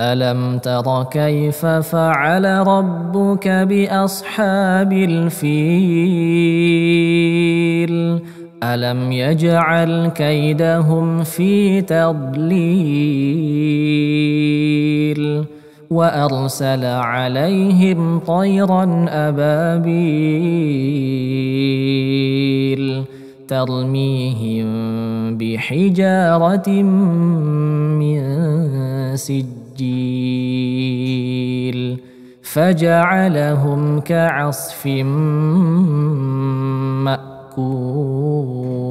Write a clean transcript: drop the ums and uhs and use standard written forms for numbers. ألم تر كيف فعل ربك بأصحاب الفيل ألم يجعل كيدهم في تضليل وأرسل عليهم طيرا أبابيل ترميهم بحجارة من سجيل فجعلهم كعصف مأكول.